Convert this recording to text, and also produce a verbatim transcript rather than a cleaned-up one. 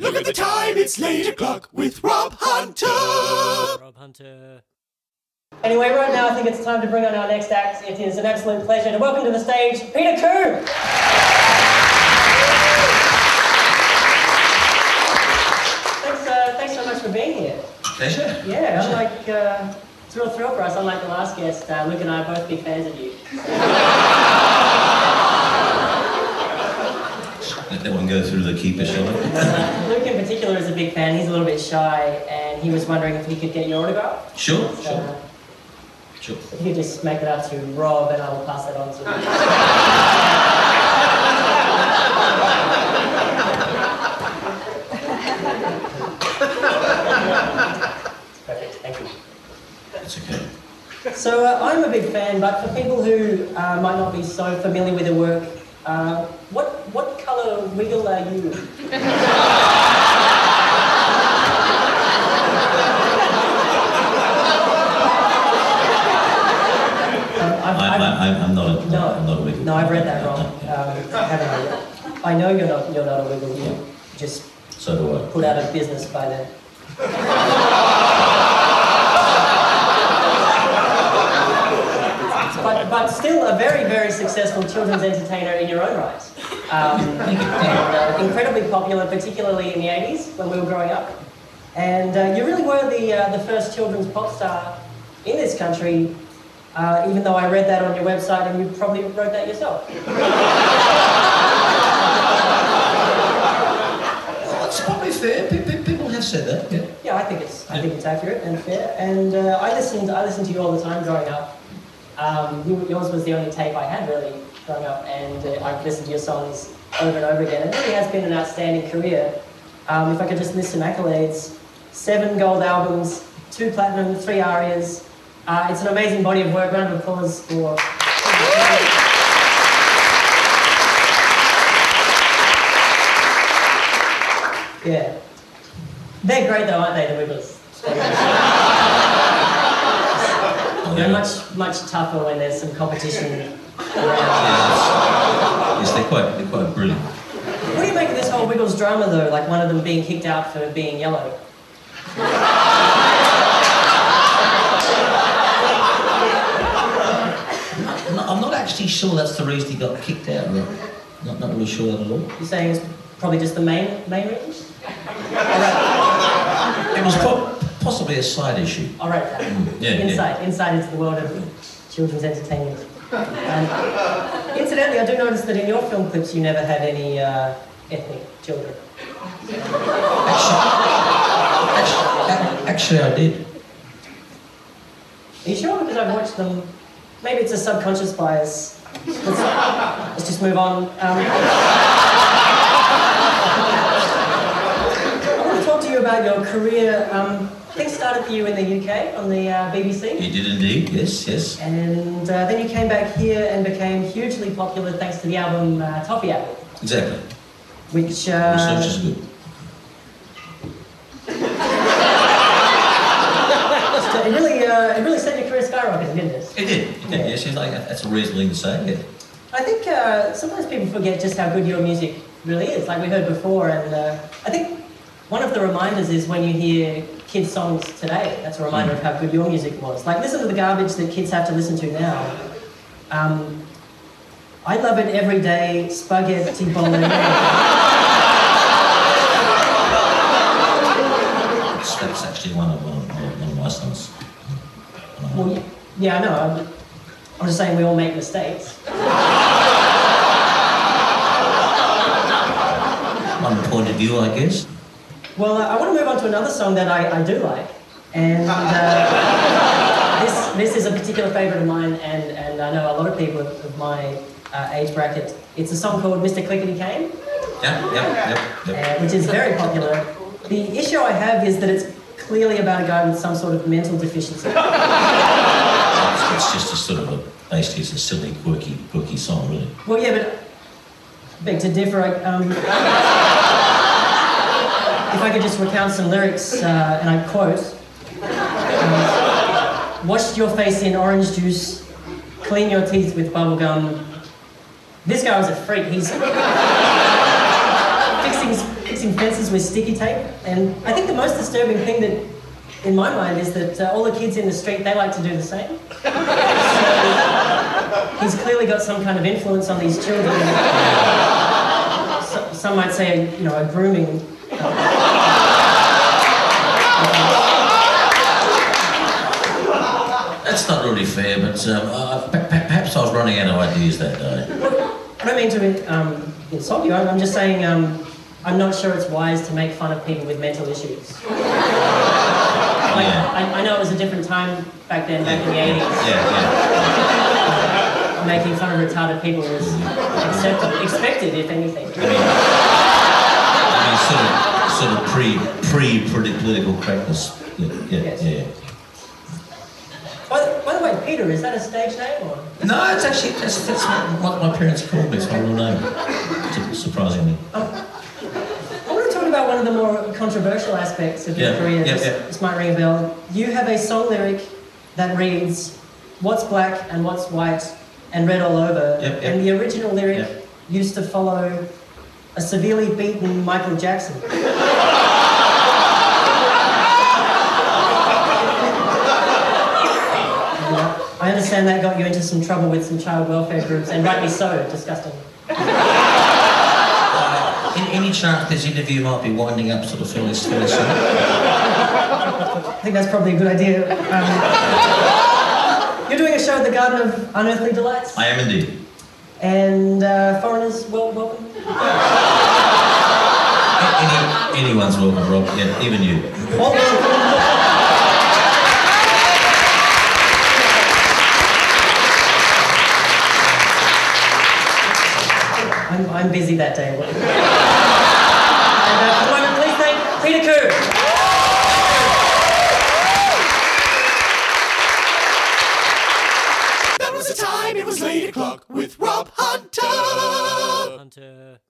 Look at the time, it's late o'clock with Rob Hunter. Rob Hunter. Anyway, right now I think it's time to bring on our next act. It is an absolute pleasure to welcome to the stage Peter Combe. thanks, uh, thanks so much for being here. Pleasure. Yeah, unlike, uh, it's a real thrill for us. Unlike the last guest, uh, Luke and I are both big fans of you. Let that one go through the keeper, shall we? Uh, Luke in particular is a big fan. He's a little bit shy, and he was wondering if he could get your autograph. Sure, so, sure. Sure. If you could just make it up to Rob, and I will pass that on to him. Perfect, thank you. That's okay. So uh, I'm a big fan, but for people who uh, might not be so familiar with the work, uh, what what colour wiggle are you? I'm, I'm, I'm not a, no, I'm not a wiggle. No, I've read that wrong. Um, haven't I? I know you're not, you're not a wiggle. You yeah. just so do I. Put out of business by then. but, but still a very, very successful children's entertainer in your own right. Um, and, uh, incredibly popular, particularly in the eighties when we were growing up. And uh, you really were the, uh, the first children's pop star in this country. Uh, even though I read that on your website and you probably wrote that yourself. Well, that's probably fair. People have said that. Yeah, yeah I think it's. I yeah. think it's accurate and fair. And uh, I listened. I listened to you all the time growing up. Um, yours was the only tape I had really growing up, and uh, I've listened to your songs over and over again. It really has been an outstanding career. Um, if I could just list some accolades: seven gold albums, two platinum, three arias. Uh, it's an amazing body of work. Round of applause for. Yeah, they're great though, aren't they? The Wigglers. They're much much tougher when there's some competition around. Yes, yes, they're quite they're quite brilliant. What do you make of this whole Wiggles drama though? Like one of them being kicked out for being yellow. Actually sure that's the reason he got kicked out. Not, not really sure that at all. You're saying it's probably just the main main reason? It was po possibly a side issue. All right, yeah, insight yeah. insight into the world of children's entertainment. Um, incidentally, I do notice that in your film clips you never had any uh, ethnic children. Actually, actually, actually, I did. Are you sure? Because I've watched them. Maybe it's a subconscious bias. Let's, let's just move on. Um, I want to talk to you about your career. Um, things started for you in the U K on the uh, B B C. It did indeed, yes, yes. And uh, then you came back here and became hugely popular thanks to the album uh, Toffee Apple. Exactly. Which... Uh, Research is good. So it really, uh, it really set your career skyrocketing, didn't it? It did. It did. Yeah. Yes, like, that's a reasonable thing to say. Yeah. I think uh, sometimes people forget just how good your music really is. Like we heard before, and uh, I think one of the reminders is when you hear kids' songs today. That's a reminder mm. of how good your music was. Like listen to the garbage that kids have to listen to now. Um, I love it every day. Spaghetti bolognese. That's actually one of them. Well, yeah, I know. I'm, I'm just saying we all make mistakes. One point of view, I guess. Well, uh, I want to move on to another song that I, I do like. And uh, this, this is a particular favourite of mine, and, and I know a lot of people of, of my uh, age bracket. It's a song called Mister Clickety Cane. Yeah, yeah, yeah. yeah. Uh, which is very popular. The issue I have is that it's clearly about a guy with some sort of mental deficiency. It's just a sort of a, basically it's a silly, quirky, quirky song, really. Well, yeah, but beg to differ. I, um, if I could just recount some lyrics, uh, and I quote: um, "Wash your face in orange juice, clean your teeth with bubble gum." This guy was a freak. He's fixing. fixing fences with sticky tape. And I think the most disturbing thing that, in my mind, is that uh, all the kids in the street, they like to do the same. So he's clearly got some kind of influence on these children. So, some might say, you know, a grooming. Uh, That's not really fair, but um, uh, perhaps I was running out of ideas that day. I don't mean to um, insult you, I'm just saying um, I'm not sure it's wise to make fun of people with mental issues. Like, yeah. I, I know it was a different time back then, back in the eighties. Yeah, yeah. Making fun of retarded people was accepted, expected, if anything. I mean, I mean sort of, sort of pre, pre-political correctness. Yeah, yeah, yes. yeah. By the way, Peter, is that a stage name or? No, it's actually that's, that's what my parents called me, so I don't know. Surprisingly. Um, I want to talk about one of the more controversial aspects of your yeah, career. Yeah, this, yeah. this might ring a bell. You have a song lyric that reads, "What's black and what's white and red all over," yep, yep. and the original lyric yep. used to follow a severely beaten Michael Jackson. I understand that got you into some trouble with some child welfare groups, and rightly so, disgusting. Uh, in any chance this interview might be winding up sort of fairly soon. I think that's probably a good idea. Um, you're doing a show at the Garden of Unearthly Delights? I am indeed. And uh, foreigners, well, welcome. Any, anyone's welcome, Rob, yeah, even you. Well, I'm, I'm busy that day. And uh, everyone, please thank Peter Combe. That was the time. It was eight o'clock with Rob Hunter. Hunter.